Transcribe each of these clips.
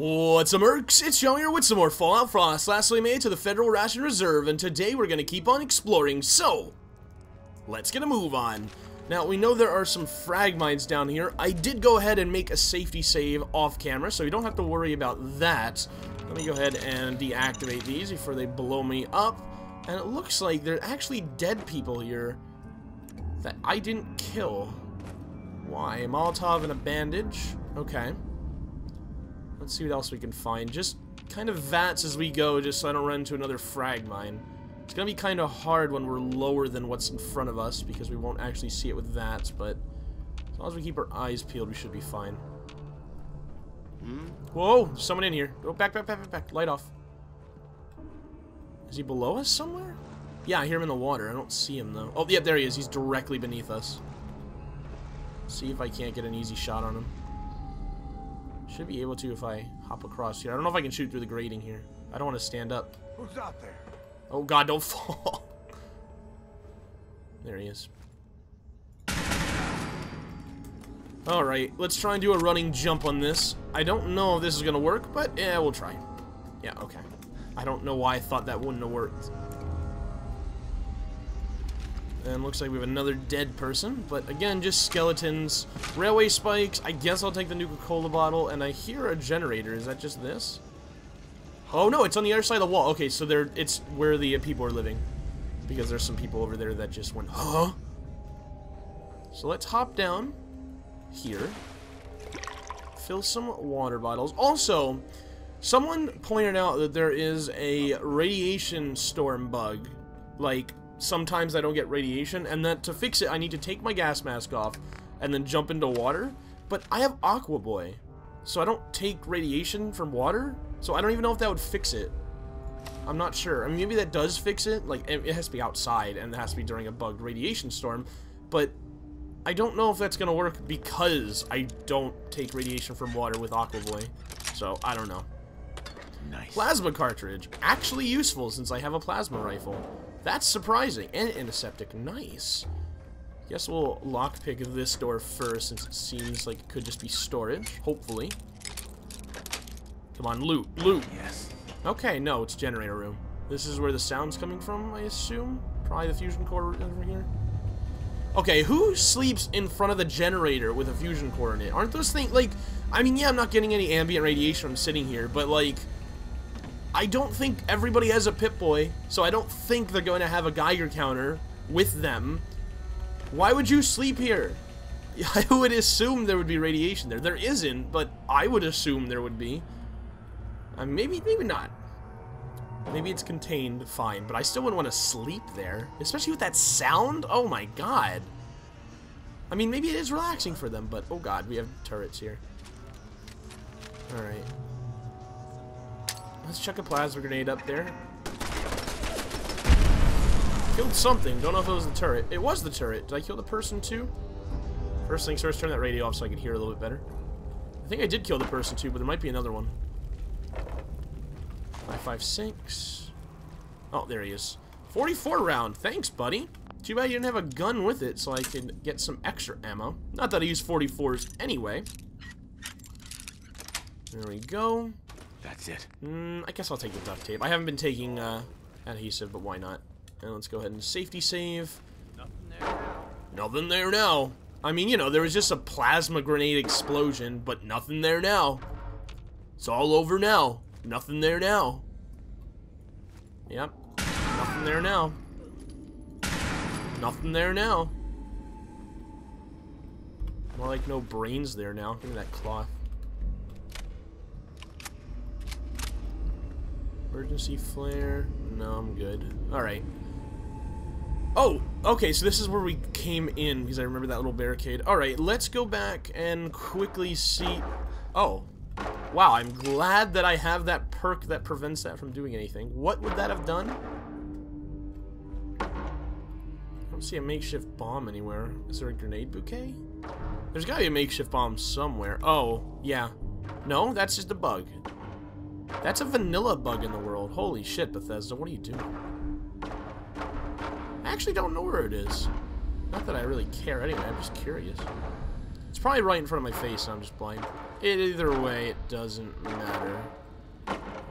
What's up, mercs? It's Joe here with some more Fallout Frost. Last we made to the Federal Ration Reserve, and today we're gonna keep on exploring, so let's get a move on. Now, we know there are some frag mines down here. I did go ahead and make a safety save off camera, so you don't have to worry about that. Let me go ahead and deactivate these before they blow me up. And it looks like there are actually dead people here that I didn't kill. Why? A Molotov and a bandage? Okay. Let's see what else we can find. Just kind of vats as we go, just so I don't run into another frag mine. It's gonna be kind of hard when we're lower than what's in front of us, because we won't actually see it with vats, but as long as we keep our eyes peeled, we should be fine. Whoa! Someone in here. Go back, back, back, back, back. Light off. Is he below us somewhere? Yeah, I hear him in the water. I don't see him, though. Oh, yeah, there he is. He's directly beneath us. See if I can't get an easy shot on him. Should be able to if I hop across here. I don't know if I can shoot through the grating here. I don't want to stand up. Who's out there? Oh god, don't fall. There he is. Alright, let's try and do a running jump on this. I don't know if this is gonna work, but yeah, we'll try. Yeah, okay. I don't know why I thought that wouldn't have worked. And looks like we have another dead person, but again, just skeletons. Railway spikes, I guess I'll take the Nuka-Cola bottle, and I hear a generator. Is that just this? Oh no, it's on the other side of the wall. Okay, so there, it's where the people are living. Because there's some people over there that just went, huh? So let's hop down here. Fill some water bottles. Also, someone pointed out that there is a radiation storm bug. Like, sometimes I don't get radiation, and that to fix it, I need to take my gas mask off and then jump into water. But I have Aqua Boy, so I don't take radiation from water. So I don't even know if that would fix it. I'm not sure. I mean, maybe that does fix it. Like, it has to be outside, and it has to be during a bugged radiation storm. But I don't know if that's gonna work because I don't take radiation from water with Aqua Boy. So I don't know. Nice. Plasma cartridge, actually useful since I have a plasma rifle. That's surprising. And antiseptic, nice. Guess we'll lockpick this door first, since it seems like it could just be storage. Hopefully. Come on, loot, loot. Yes. Okay, no, it's generator room. This is where the sound's coming from, I assume. Probably the fusion core over here. Okay, who sleeps in front of the generator with a fusion core in it? Aren't those things, like, I mean, yeah, I'm not getting any ambient radiation. I'm sitting here, but, like, I don't think everybody has a Pip-Boy, so I don't think they're going to have a Geiger counter with them. Why would you sleep here? I would assume there would be radiation there. There isn't, but I would assume there would be. Maybe not. Maybe it's contained, fine, but I still wouldn't want to sleep there. Especially with that sound? Oh my god. I mean, maybe it is relaxing for them, but oh god, we have turrets here. Alright. Let's chuck a plasma grenade up there. Killed something. Don't know if it was the turret. It was the turret. Did I kill the person too? First things first, turn that radio off so I can hear a little bit better. I think I did kill the person too, but there might be another one. 5.56. Oh, there he is. 44 round. Thanks, buddy. Too bad you didn't have a gun with it, so I could get some extra ammo. Not that I use 44s anyway. There we go. That's it. I guess I'll take the duct tape. I haven't been taking adhesive, but why not? And let's go ahead and safety save. Nothing there now. Nothing there now. I mean, you know, there was just a plasma grenade explosion, but nothing there now. It's all over now. Nothing there now. Yep. Nothing there now. Nothing there now. More like no brains there now. Give me that cloth. Emergency flare. No, I'm good. Alright. Oh! Okay, so this is where we came in, because I remember that little barricade. Alright, let's go back and quickly see... Oh. Wow, I'm glad that I have that perk that prevents that from doing anything. What would that have done? I don't see a makeshift bomb anywhere. Is there a grenade bouquet? There's gotta be a makeshift bomb somewhere. Oh, yeah. No, that's just a bug. That's a vanilla bug in the world. Holy shit, Bethesda, what are you doing? I actually don't know where it is. Not that I really care anyway, I'm just curious. It's probably right in front of my face and I'm just blind. Either way, it doesn't matter.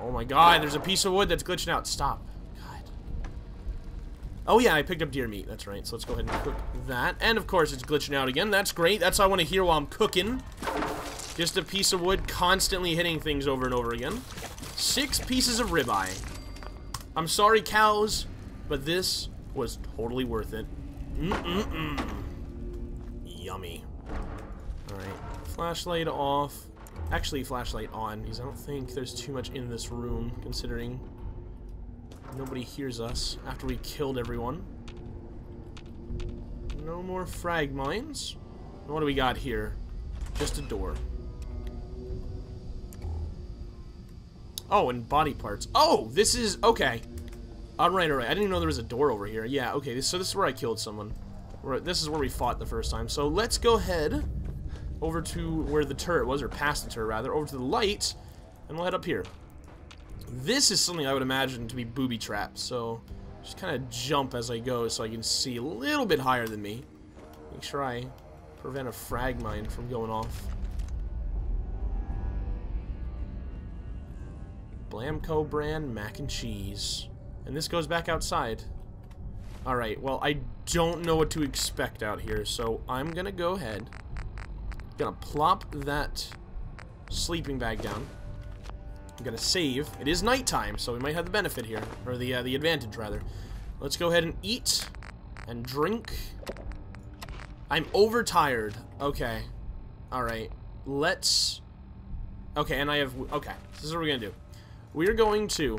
Oh my god, there's a piece of wood that's glitching out. Stop. God. Oh yeah, I picked up deer meat. That's right. So let's go ahead and cook that. And of course, it's glitching out again. That's great. That's what I want to hear while I'm cooking. Just a piece of wood constantly hitting things over and over again. 6 pieces of ribeye. I'm sorry, cows, but this was totally worth it. Yummy. Alright, flashlight off. Actually, flashlight on, because I don't think there's too much in this room, considering nobody hears us after we killed everyone. No more frag mines. What do we got here? Just a door. Oh, and body parts. Oh, this is... okay. Alright, alright. I didn't even know there was a door over here. Yeah, okay, so this is where I killed someone. This is where we fought the first time. So let's go ahead over to where the turret was, or past the turret, rather. Over to the light, and we'll head up here. This is something I would imagine to be booby trapped, so just kind of jump as I go so I can see a little bit higher than me. Make sure I prevent a frag mine from going off. Blamco brand mac and cheese. And this goes back outside. Alright, well, I don't know what to expect out here, so I'm gonna go ahead, gonna plop that sleeping bag down. I'm gonna save. It is nighttime, so we might have the benefit here, or the advantage rather. Let's go ahead and eat and drink. I'm overtired. Okay. Alright. Let's... okay, and I have... okay. This is what we're gonna do. We're going to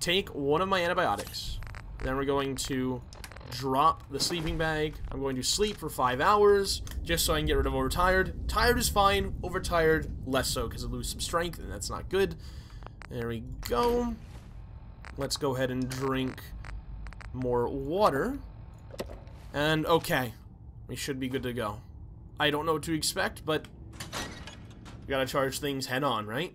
take one of my antibiotics. Then we're going to drop the sleeping bag. I'm going to sleep for 5 hours just so I can get rid of overtired. Tired is fine. Overtired, less so, because I lose some strength, and that's not good. There we go. Let's go ahead and drink more water. And, okay. We should be good to go. I don't know what to expect, but we gotta charge things head on, right?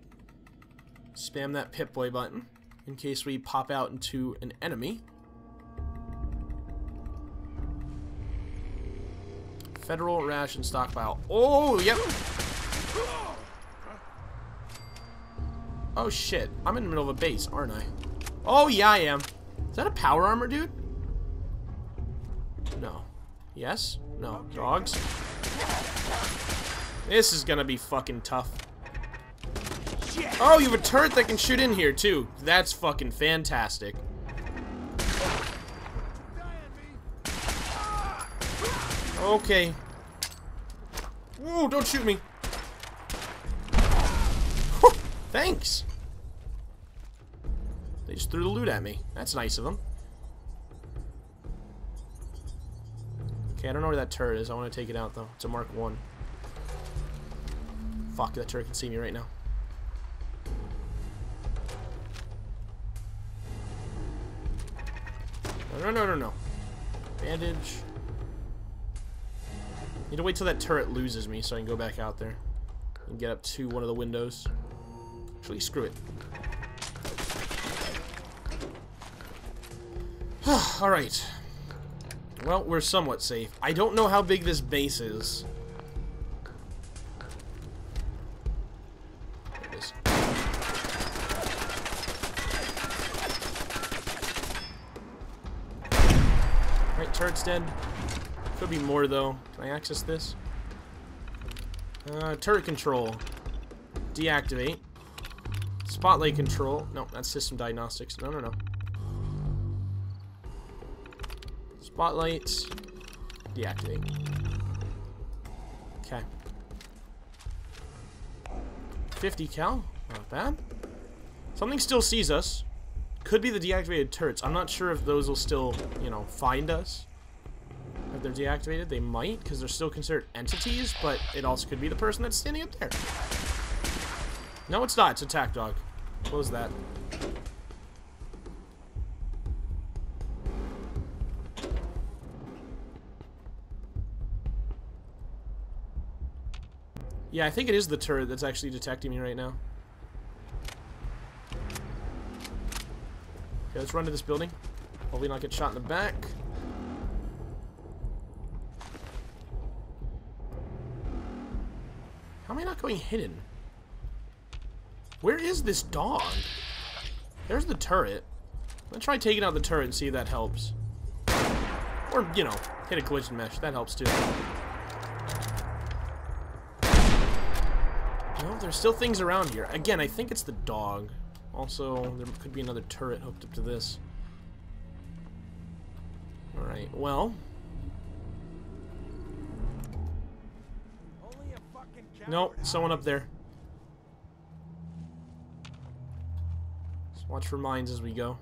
Spam that Pip-Boy button in case we pop out into an enemy. Federal Ration Stockpile. Oh, yep. Oh, shit. I'm in the middle of a base, aren't I? Oh, yeah, I am. Is that a power armor, dude? No. Yes? No. Dogs? This is gonna be fucking tough. Oh, you have a turret that can shoot in here, too. That's fucking fantastic. Okay. Whoa, don't shoot me. Whew, thanks. They just threw the loot at me. That's nice of them. Okay, I don't know where that turret is. I want to take it out, though. It's a Mark 1. Fuck, that turret can see me right now. No, no, no, no. Bandage. Need to wait till that turret loses me so I can go back out there and get up to one of the windows. Actually, screw it. Alright. Well, we're somewhat safe. I don't know how big this base is. There it is. Alright, turret's dead. Could be more, though. Can I access this? Turret control. Deactivate. Spotlight control. No, that's system diagnostics. No, no, no. Spotlights. Deactivate. Okay. 50 cal. Not bad. Something still sees us. Could be the deactivated turrets. I'm not sure if those will still, you know, find us. If they're deactivated, they might, because they're still considered entities, but it also could be the person that's standing up there. No, it's not. It's attack dog. Close that. Yeah, I think it is the turret that's actually detecting me right now. Okay, let's run to this building. Hopefully not get shot in the back. How am I not going hidden? Where is this dog? There's the turret. Let's try taking out the turret and see if that helps. Or, you know, hit a collision mesh. That helps too. No, there's still things around here. Again, I think it's the dog. Also, there could be another turret hooked up to this. Alright, well. Nope, someone up there. Just watch for mines as we go.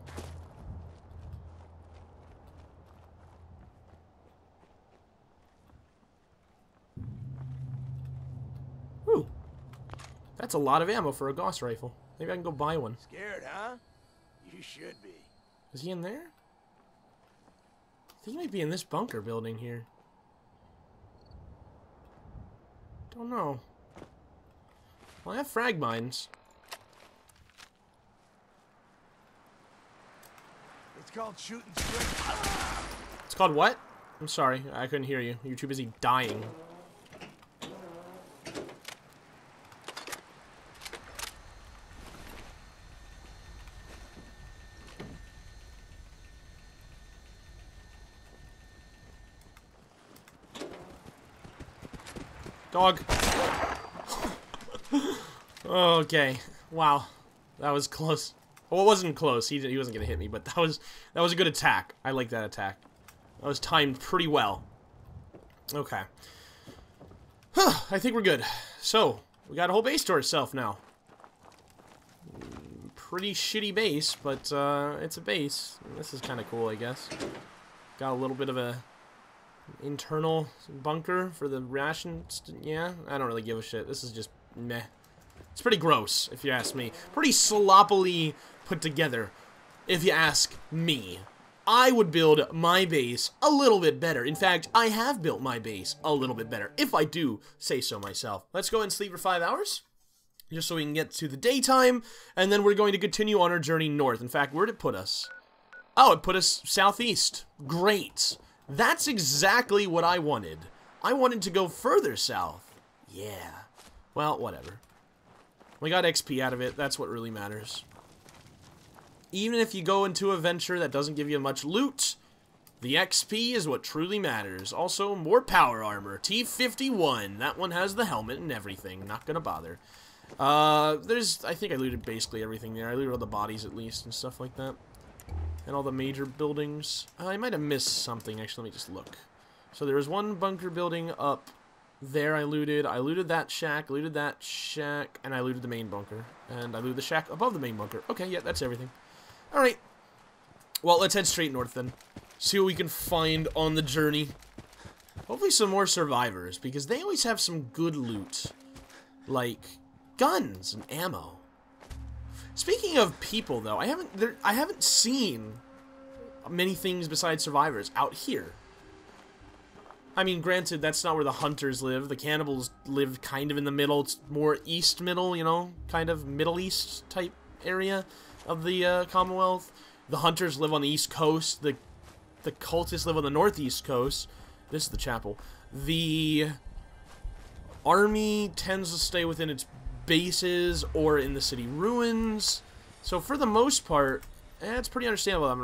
Whew. That's a lot of ammo for a Gauss rifle. Maybe I can go buy one. Scared, huh? You should be. Is he in there? I think he might be in this bunker building here. Don't know. Well, I have frag mines. It's called shooting straight. It's called what? I'm sorry, I couldn't hear you. You're too busy dying. Dog. Okay. Wow. That was close. Well, it wasn't close. He wasn't gonna hit me, but that was a good attack. I like that attack. That was timed pretty well. Okay. I think we're good. So we got a whole base to ourselves now. Pretty shitty base, but it's a base. This is kind of cool, I guess. Got a little bit of a internal bunker for the rations. Yeah, I don't really give a shit. This is just meh. It's pretty gross, if you ask me. Pretty sloppily put together, if you ask me. I would build my base a little bit better. In fact, I have built my base a little bit better, if I do say so myself. Let's go and sleep for 5 hours, just so we can get to the daytime, and then we're going to continue on our journey north. In fact, where'd it put us? Oh, it put us southeast. Great. That's exactly what I wanted. I wanted to go further south. Yeah. Well, whatever. We got XP out of it. That's what really matters. Even if you go into a venture that doesn't give you much loot, the XP is what truly matters. Also, more power armor. T-51. That one has the helmet and everything. Not gonna bother. I think I looted basically everything there. I looted all the bodies, at least, and stuff like that. And all the major buildings. I might have missed something, actually. Let me just look. So there was one bunker building up there I looted. I looted that shack, and I looted the main bunker. And I looted the shack above the main bunker. Okay, yeah, that's everything. Alright. Well, let's head straight north then. See what we can find on the journey. Hopefully some more survivors, because they always have some good loot. Like, guns and ammo. Speaking of people, though, I haven't seen many things besides survivors out here. I mean, granted, that's not where the hunters live. The cannibals live kind of in the middle. It's more east middle, you know, kind of Middle East type area of the Commonwealth. The hunters live on the east coast. The cultists live on the northeast coast. This is the chapel. The army tends to stay within its bases or in the city ruins. So for the most part, it's pretty understandable. I'm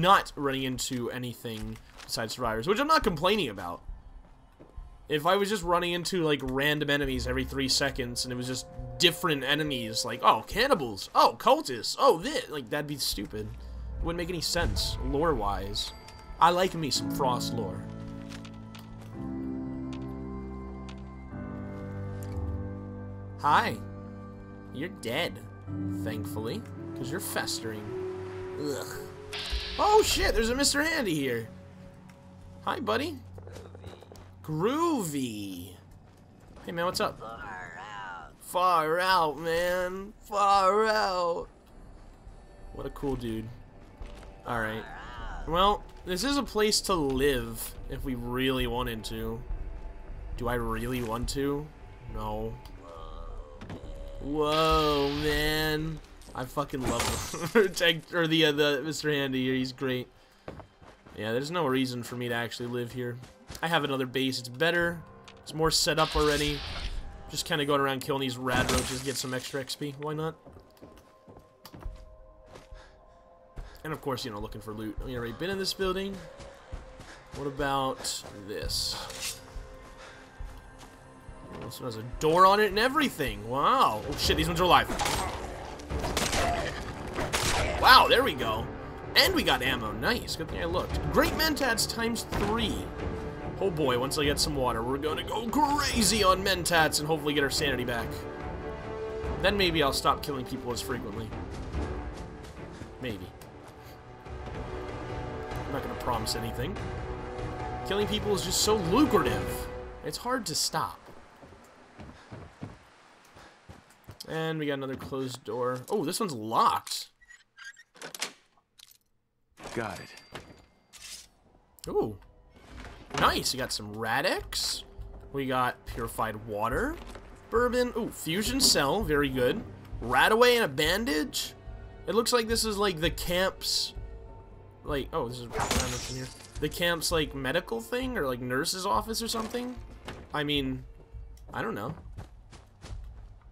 not running into anything besides survivors, which I'm not complaining about. If I was just running into like random enemies every 3 seconds and it was just different enemies, like, oh, cannibals, oh, cultists, oh, this, like, that'd be stupid. It wouldn't make any sense lore wise. I like me some Frost lore. Hi. You're dead. Thankfully. Because you're festering. Ugh. Oh shit, there's a Mr. Handy here. Hi, buddy. Groovy. Hey, man, what's up? Far out. Far out, man. Far out. What a cool dude. Alright. Well, this is a place to live if we really wanted to. Do I really want to? No. Whoa, man! I fucking love him. Or the Mr. Handy here, he's great. Yeah, there's no reason for me to actually live here. I have another base. It's better. It's more set up already. Just kind of going around killing these rad roaches, get some extra XP. Why not? And of course, you know, looking for loot. We already been in this building. What about this? Oh, this one has a door on it and everything. Wow. Oh shit, these ones are alive. Wow, there we go. And we got ammo. Nice. Good thing I looked. Great Mentats ×3. Oh boy, once I get some water, we're gonna go crazy on Mentats and hopefully get our sanity back. Then maybe I'll stop killing people as frequently. Maybe. I'm not gonna promise anything. Killing people is just so lucrative. It's hard to stop. And we got another closed door. Oh, this one's locked. Got it. Ooh. Nice, you got some Radix. We got purified water, bourbon, ooh, fusion cell, very good. Rad-Away and a bandage. It looks like this is like the camp's, like, oh, this is in here. The camp's like medical thing or like nurse's office or something. I mean, I don't know.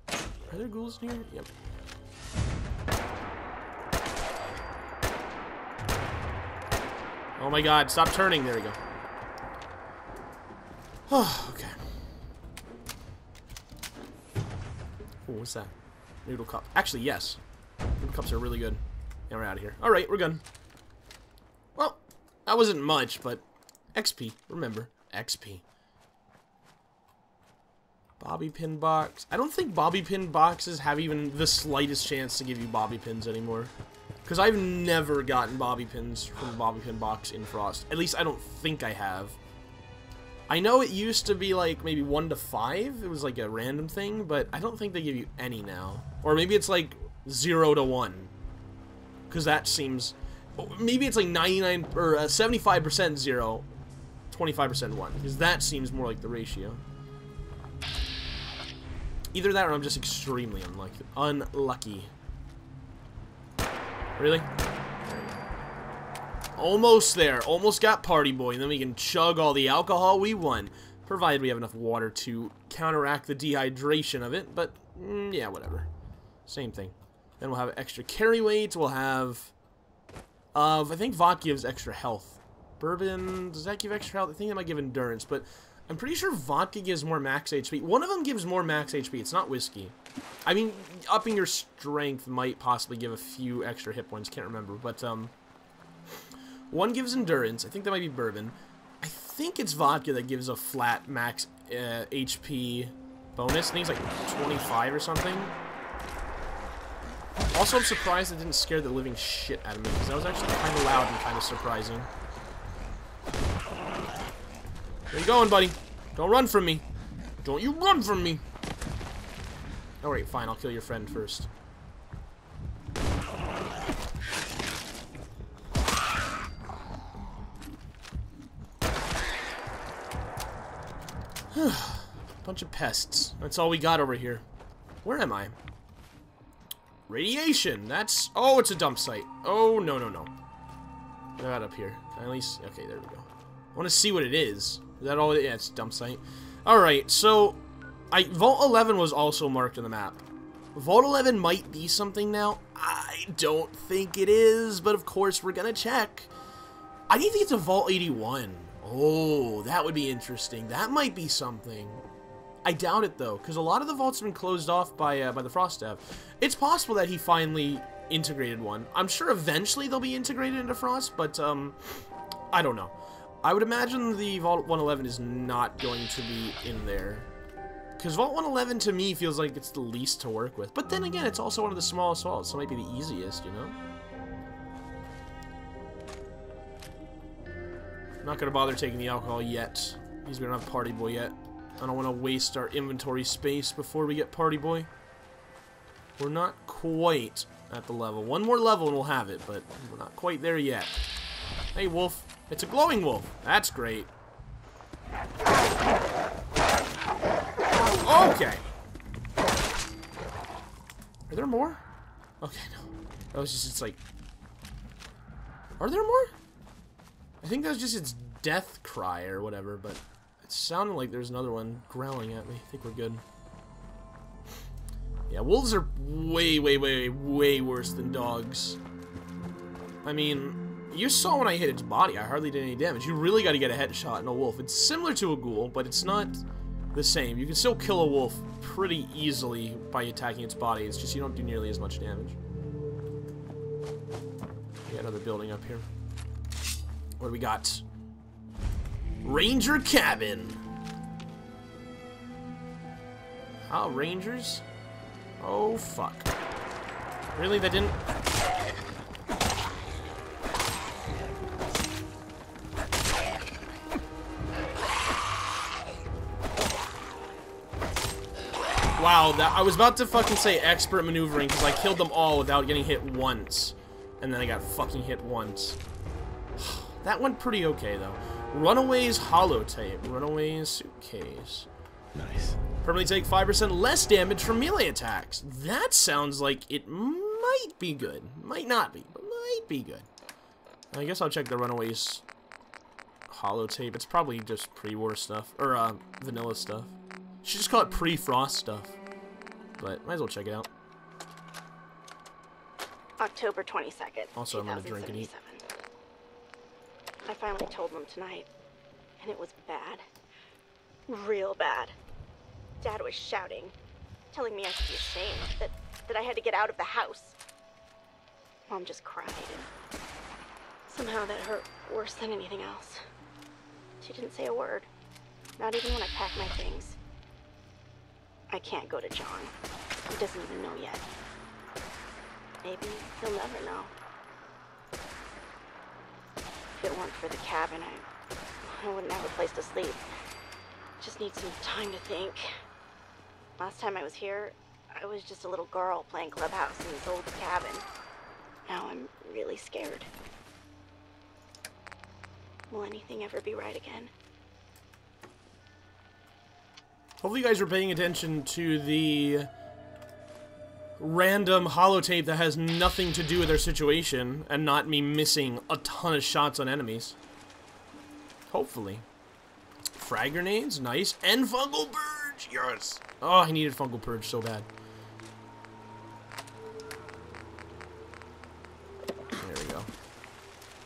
Are there ghouls in here? Yep. Oh my god, stop turning, there we go. Oh, okay. Ooh, what's that? Noodle cup. Actually, yes. Noodle cups are really good. And we're out of here. Alright, we're good. Well, that wasn't much, but XP. Remember, XP. Bobby pin box. I don't think bobby pin boxes have even the slightest chance to give you bobby pins anymore. Because I've never gotten bobby pins from a bobby pin box in Frost. At least I don't think I have. I know it used to be like maybe 1 to 5. It was like a random thing, but I don't think they give you any now. Or maybe it's like 0 to 1, because that seems. Maybe it's like 99 or 75% 0, 25% 1, because that seems more like the ratio. Either that, or I'm just extremely unlucky. Really? Almost there. Almost got Party Boy. And then we can chug all the alcohol we want. Provided we have enough water to counteract the dehydration of it. But, yeah, whatever. Same thing. Then we'll have extra carry weights. We'll have... I think Vought gives extra health. Bourbon... Does that give extra health? I think that might give endurance. But I'm pretty sure vodka gives more max HP. One of them gives more max HP. It's not whiskey. I mean, upping your strength might possibly give a few extra hit points. Can't remember. But, one gives endurance. I think that might be bourbon. I think it's vodka that gives a flat max HP bonus. I think it's like 25 or something. Also, I'm surprised it didn't scare the living shit out of me, because that was actually kind of loud and kind of surprising. Where you going, buddy? Don't run from me. Don't you run from me. Alright, fine. I'll kill your friend first. Bunch of pests. That's all we got over here. Where am I? Radiation. That's... Oh, it's a dump site. Oh, no, no, no. What about up here? Can I at least... Okay, there we go. I want to see what it is. Is that all? Yeah, it's a dump site. Alright, so... Vault 11 was also marked on the map. Vault 11 might be something now. I don't think it is, but of course we're gonna check. I need to get to Vault 81. Oh, that would be interesting. That might be something. I doubt it, though, because a lot of the vaults have been closed off by the Frost Dev. It's possible that he finally integrated one. I'm sure eventually they'll be integrated into Frost, but, I don't know. I would imagine the Vault 111 is not going to be in there. Because Vault 111, to me, feels like it's the least to work with. But then again, it's also one of the smallest vaults, so it might be the easiest, you know? I'm not going to bother taking the alcohol yet, because we don't have Party Boy yet. I don't want to waste our inventory space before we get Party Boy. We're not quite at the level. One more level and we'll have it, but we're not quite there yet. Hey, wolf. It's a glowing wolf. That's great. Okay. Are there more? Okay, no. That was just, it's like... Are there more? I think that was just its death cry or whatever, but it sounded like there's another one growling at me. I think we're good. Yeah, wolves are way worse than dogs. I mean, you saw when I hit its body, I hardly did any damage. You really gotta get a headshot in a wolf. It's similar to a ghoul, but it's not the same. You can still kill a wolf pretty easily by attacking its body. It's just you don't do nearly as much damage. We got another building up here. What do we got? Ranger cabin! Ah, rangers? Oh, fuck. Really? That didn't... Wow, that, I was about to fucking say expert maneuvering because I killed them all without getting hit once. And then I got fucking hit once. That went pretty okay, though. Runaway's holotape. Runaway's suitcase. Nice. Permanently take 5% less damage from melee attacks. That sounds like it might be good. Might not be, but might be good. I guess I'll check the Runaway's holotape. It's probably just pre-war stuff. Or, vanilla stuff. Should just call it pre-frost stuff. But, might as well check it out. October 22nd, also, I'm gonna drink and eat. I finally told them tonight. And it was bad. Real bad. Dad was shouting, telling me I should be ashamed, that I had to get out of the house. Mom just cried, and somehow that hurt worse than anything else. She didn't say a word, not even when I packed my things. I can't go to John. He doesn't even know yet. Maybe he'll never know. If it weren't for the cabin, I wouldn't have a place to sleep. Just need some time to think. Last time I was here, I was just a little girl playing clubhouse in this old cabin. Now I'm really scared. Will anything ever be right again? Hopefully you guys were paying attention to the random holotape that has nothing to do with their situation and not me missing a ton of shots on enemies. Hopefully. Frag grenades, nice. And fungal purge, yes! Oh, I needed fungal purge so bad. There we go.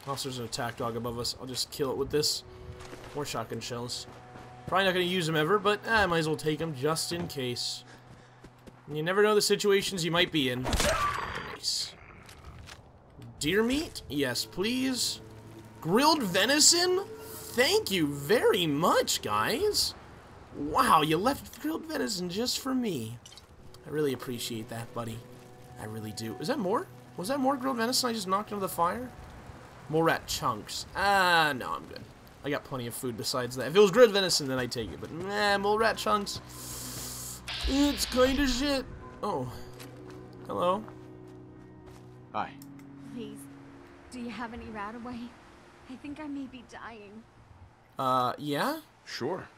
Also, there's an attack dog above us. I'll just kill it with this. More shotgun shells. Probably not going to use them ever, but I might as well take them just in case. You never know the situations you might be in. Nice. Deer meat? Yes, please. Grilled venison? Thank you very much, guys. Wow, you left grilled venison just for me. I really appreciate that, buddy. I really do. Is that more? Was that more grilled venison I just knocked into the fire? More rat chunks. Ah, no, I'm good. I got plenty of food besides that. If it was grilled venison, then I'd take it, but nah, mole rat chunks. It's kind of shit. Oh. Hello. Hi. Please, do you have any Rad-Away? I think I may be dying. Yeah? Sure.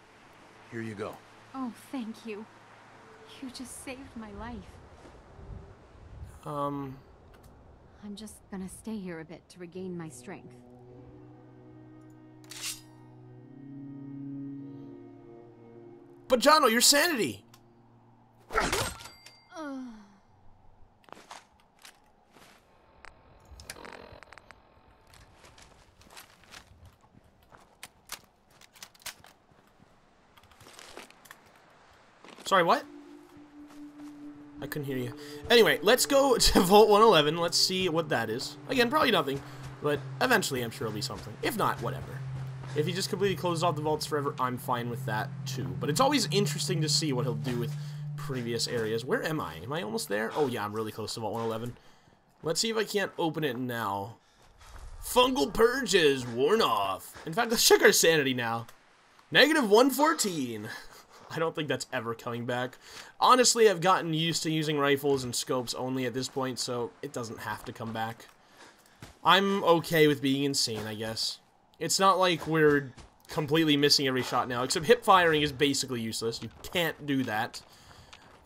Here you go. Oh, thank you. You just saved my life. I'm just gonna stay here a bit to regain my strength. But Jono, your sanity! Sorry, what? I couldn't hear you. Anyway, let's go to Vault 111. Let's see what that is. Again, probably nothing, but eventually I'm sure it'll be something. If not, whatever. If he just completely closes off the vaults forever, I'm fine with that, too. But it's always interesting to see what he'll do with previous areas. Where am I? Am I almost there? Oh, yeah, I'm really close to Vault 111. Let's see if I can't open it now. Fungal purge is worn off. In fact, let's check our sanity now. Negative 114. I don't think that's ever coming back. Honestly, I've gotten used to using rifles and scopes only at this point, so it doesn't have to come back. I'm okay with being insane, I guess. It's not like we're completely missing every shot now, except hip firing is basically useless. You can't do that.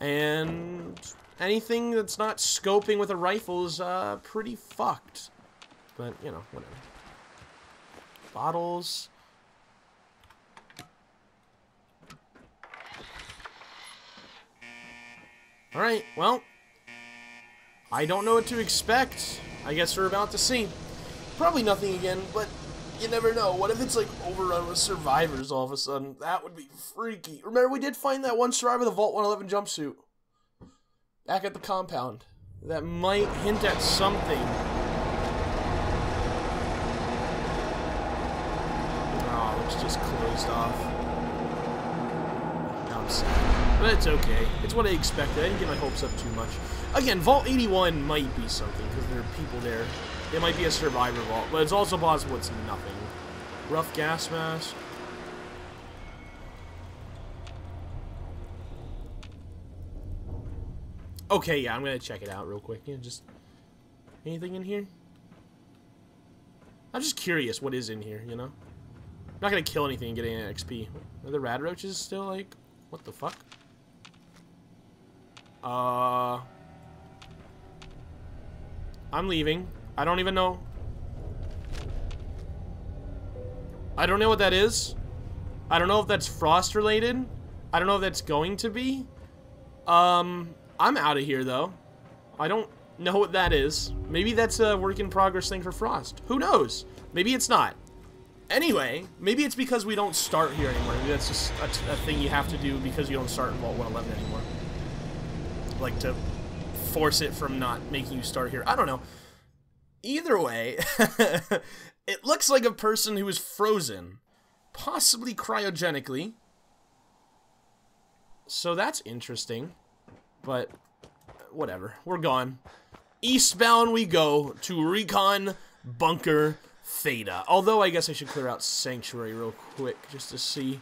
And anything that's not scoping with a rifle is pretty fucked. But, you know, whatever. Bottles. Alright, well, I don't know what to expect. I guess we're about to see. Probably nothing again, but you never know. What if it's like overrun with survivors all of a sudden? That would be freaky. Remember, we did find that one survivor, the Vault 111 jumpsuit. Back at the compound. That might hint at something. Oh, it's just closed off. Now I'm sad. But it's okay. It's what I expected. I didn't get my hopes up too much. Again, Vault 81 might be something, because there are people there. It might be a survivor vault, but it's also possible it's nothing. Rough gas mask. Okay, yeah, I'm gonna check it out real quick. Yeah, just anything in here? I'm just curious what is in here, you know? I'm not gonna kill anything and get any XP. Are the rad roaches still like what the fuck? I'm leaving. I don't even know. I don't know what that is. I don't know if that's Frost related. I don't know if that's going to be. I'm out of here, though. I don't know what that is. Maybe that's a work in progress thing for Frost. Who knows? Maybe it's not. Anyway, maybe it's because we don't start here anymore. Maybe that's just a thing you have to do because you don't start in Vault 111 anymore. Like, to force it from not making you start here. I don't know. Either way, it looks like a person who is frozen. Possibly cryogenically. So that's interesting. But, whatever. We're gone. Eastbound we go to Recon Bunker Theta. Although, I guess I should clear out Sanctuary real quick, just to see.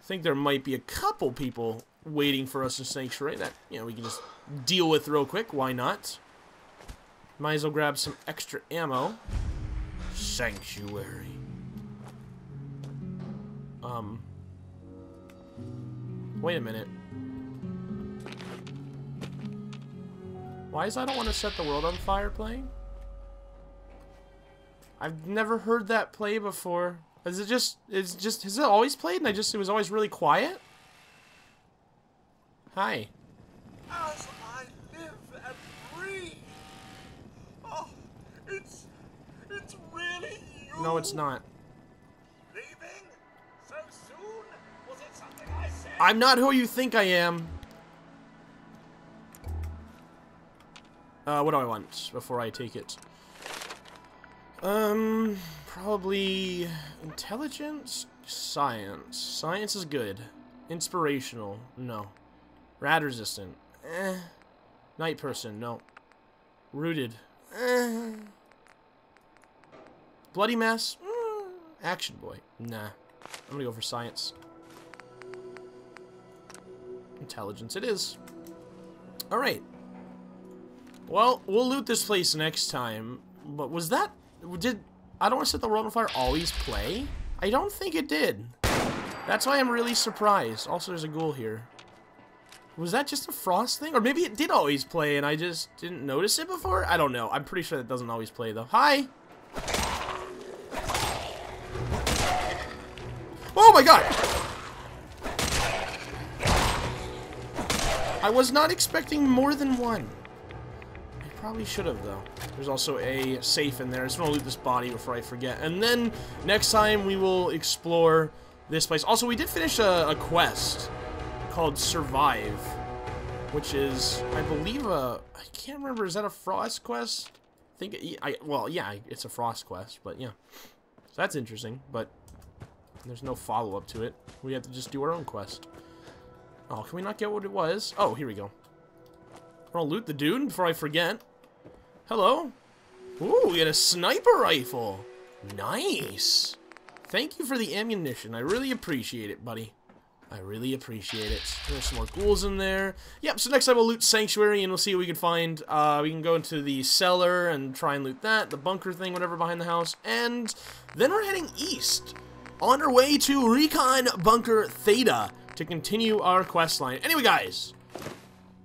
I think there might be a couple people waiting for us in Sanctuary that, you know, we can just deal with real quick. Why not? Might as well grab some extra ammo. Sanctuary. Wait a minute. Why is I Don't Want to Set the World on Fire playing? I've never heard that play before. Is it just, has it always played and it was always really quiet? Hi. As I live and breathe. Oh, it's really you. No, it's not. Leaving so soon? Was it something I said? I'm not who you think I am. What do I want before I take it? Probably intelligence, science. Science is good. Inspirational, no. Rad resistant, eh. Night person, no. Rooted, eh. Bloody mess, Action boy, nah. I'm gonna go for science. Intelligence, it is. All right. Well, we'll loot this place next time, but was that... did I Don't Want to Set the World on Fire always play? I don't think it did. That's why I'm really surprised. Also, there's a ghoul here. Was that just a Frost thing? Or maybe it did always play and I just didn't notice it before? I don't know. I'm pretty sure that doesn't always play, though. Hi! Oh my god! I was not expecting more than one. Probably should have, though. There's also a safe in there. I just want to loot this body before I forget. And then next time we will explore this place. Also, we did finish a quest called Survive, which is, I believe, I can't remember. Is that a Frost quest? I think, well, yeah, it's a Frost quest, but yeah. So that's interesting, but there's no follow-up to it. We have to just do our own quest. Oh, can we not get what it was? Oh, here we go. I'll loot the dude before I forget. Hello. Ooh, we got a sniper rifle. Nice. Thank you for the ammunition. I really appreciate it, buddy. I really appreciate it. There's some more ghouls in there. Yep, so next time we'll loot Sanctuary and we'll see what we can find. We can go into the cellar and try and loot that, the bunker thing, whatever behind the house. And then we're heading east on our way to Recon Bunker Theta to continue our quest line. Anyway, guys.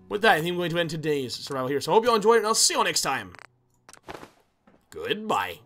With that, I think we're going to end today's survival here. So I hope you all enjoyed it, and I'll see you all next time. Goodbye.